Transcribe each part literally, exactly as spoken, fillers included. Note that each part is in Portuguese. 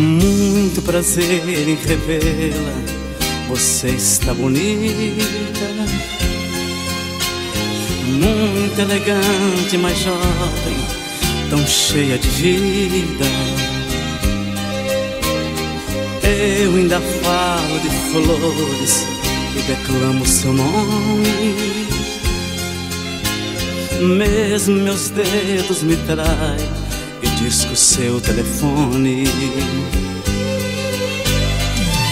Muito prazer em revê-la, você está bonita, muito elegante, mas jovem, tão cheia de vida. Eu ainda falo de flores e declamo seu nome, mesmo meus dedos me traem e diz que o seu telefone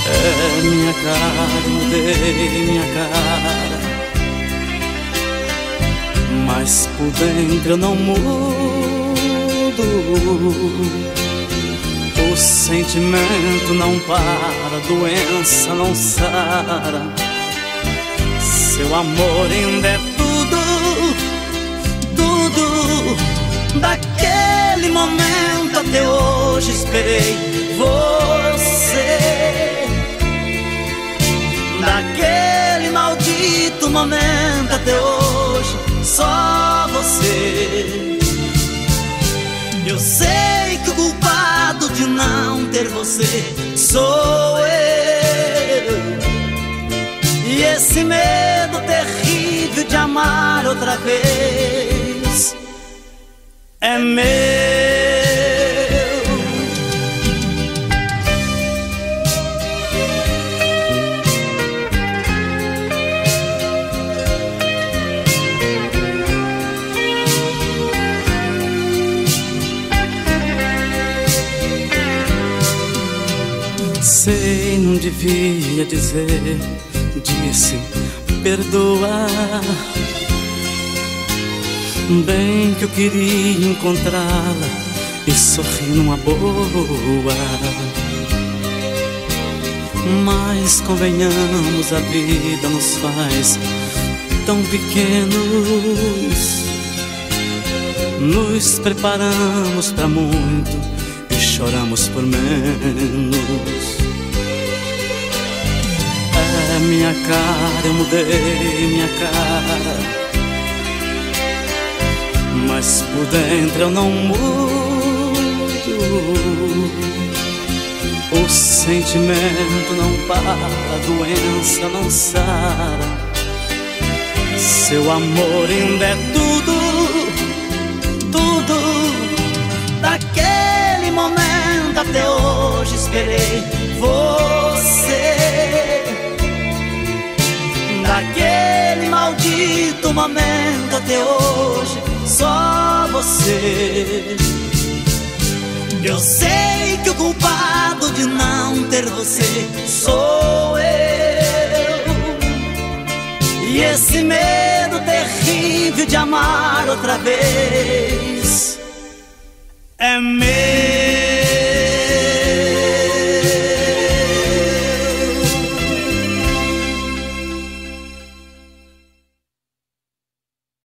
é minha cara, mudei minha cara, mas por dentro eu não mudo. O sentimento não para, a doença não sara, seu amor ainda é tudo, tudo daquele momento. Até hoje esperei você, naquele maldito momento. Até hoje só você. Eu sei que o culpado de não ter você sou eu, e esse medo terrível de amar outra vez é meu. Sei, não devia dizer, disse, perdoa. Bem que eu queria encontrá-la e sorrir numa boa, mas convenhamos, a vida nos faz tão pequenos. Nos preparamos pra muito e choramos por menos. É minha cara, eu mudei minha cara, mas por dentro eu não mudo. O sentimento não para, a doença não sara, seu amor ainda é tudo, tudo daquele momento. Até hoje esperei você, naquele maldito momento. Até hoje só você. Eu sei que o culpado de não ter você sou eu, e esse medo terrível de amar outra vez é meu.